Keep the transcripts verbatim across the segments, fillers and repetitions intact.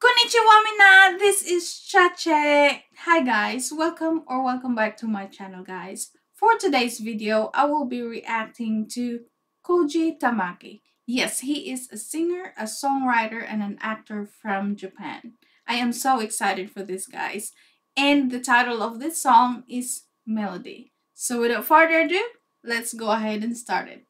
Konnichiwa mina, this is Chache. Hi guys, welcome or welcome back to my channel guys. For today's video, I will be reacting to Koji Tamaki. Yes, he is a singer, a songwriter, and an actor from Japan. I am so excited for this guys. And the title of this song is Melody. So without further ado, let's go ahead and start it.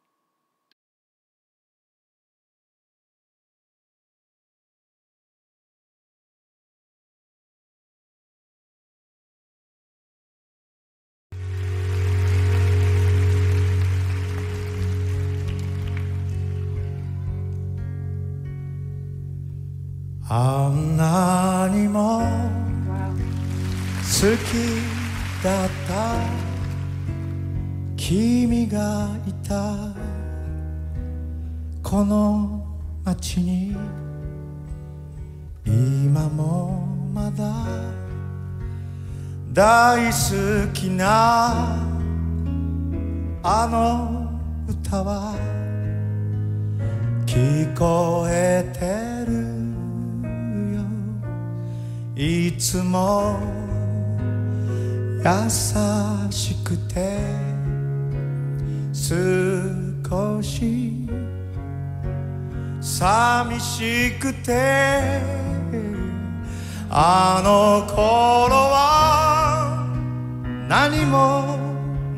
あんなにも好きだった君がいたこの街に今もまだ大好きなあの歌は聞こえてるいつも優しくて少し寂しくてあの頃は何も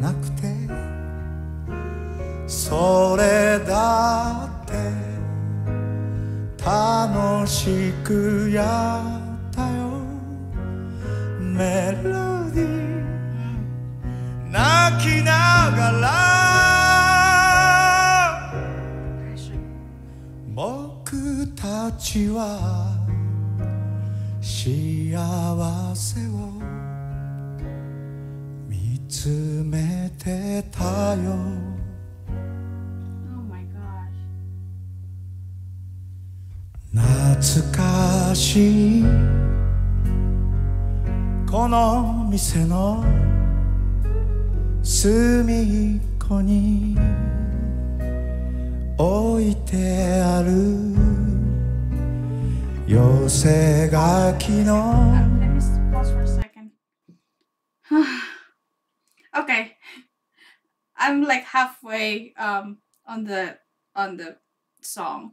なくてそれだって楽しくやメロディー泣きながら僕たちは幸せを見つめてたよ Oh my gosh 懐かしいこの店の隅っこに置いてある寄せ書きの Let me pause for a second. Okay, I'm like halfway um on the on the song,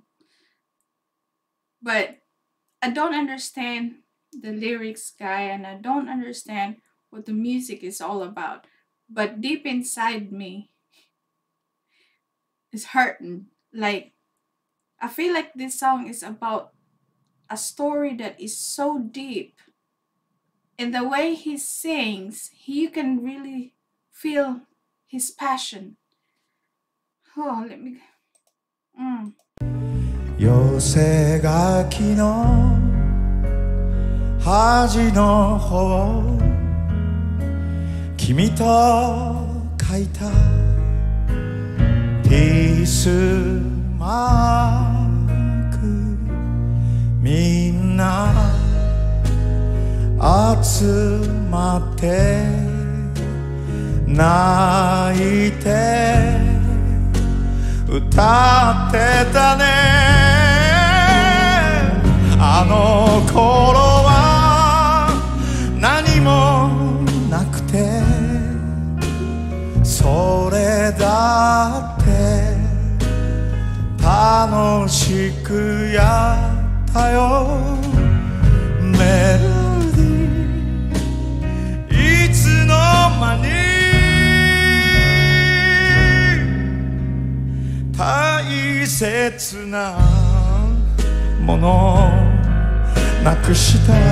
but I don't understand.The lyrics guy and I don't understand what the music is all about, but deep inside me is hurting. Like I feel like this song is about a story that is so deep, and the way he sings he, you can really feel his passion. Oh, let me mm. 寄せ書きの端の方君と書いたピースマークみんな集まって泣いて歌ってたねあの頃それだって楽しくやったよメロディーいつの間に大切なものなくした「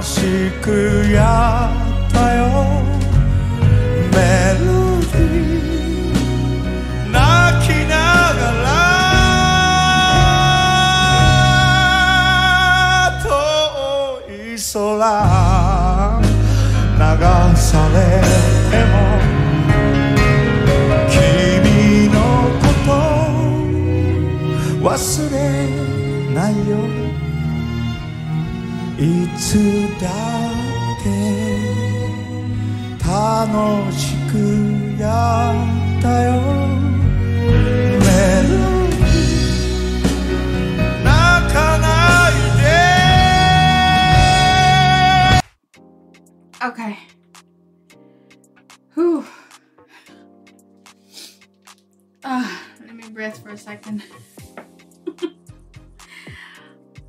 楽しくやったよメロディー泣きながら遠い空流されも君のこと忘れないよいつだって楽しくやったよメロディー泣かないで Okay. Whew. Uh, let me breathe for a second.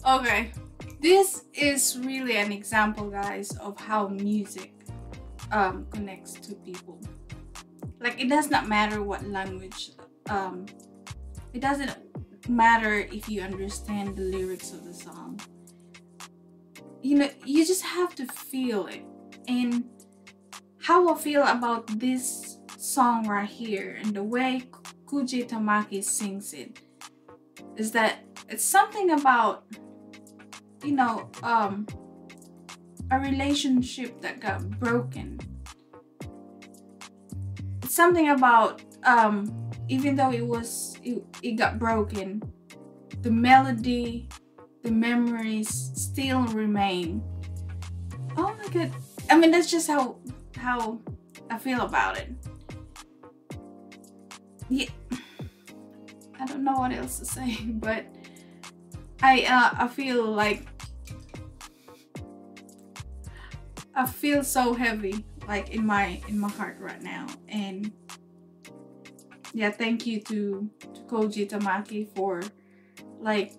Okay.This is really an example, guys, of how music um, connects to people. Like, it does not matter what language. Um, it doesn't matter if you understand the lyrics of the song. You know, you just have to feel it. And how I feel about this song right here and the way Koji Tamaki sings it is that it's something about...you know, um, a relationship that got broken. It's something about, um, even though it was, it, it got broken, the melody, the memories still remain. Oh my God. I mean, that's just how, how I feel about it. Yeah. I don't know what else to say, but I, uh, I feel like I feel so heavy, like in my in my heart right now. And yeah, thank you to, to Koji Tamaki for like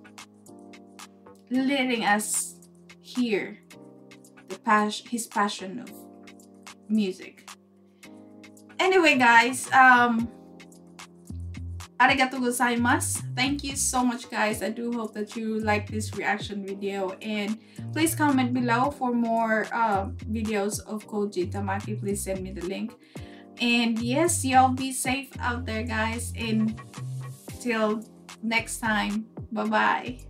letting us hear the pas his passion of music. Anyway, guys, um.Arigatou gozaimasu. Thank you so much, guys. I do hope that you like this reaction video, and please comment below for more uh, videos of Koji Tamaki. Please send me the link. And yes, y'all be safe out there, guys. And till next time, bye bye.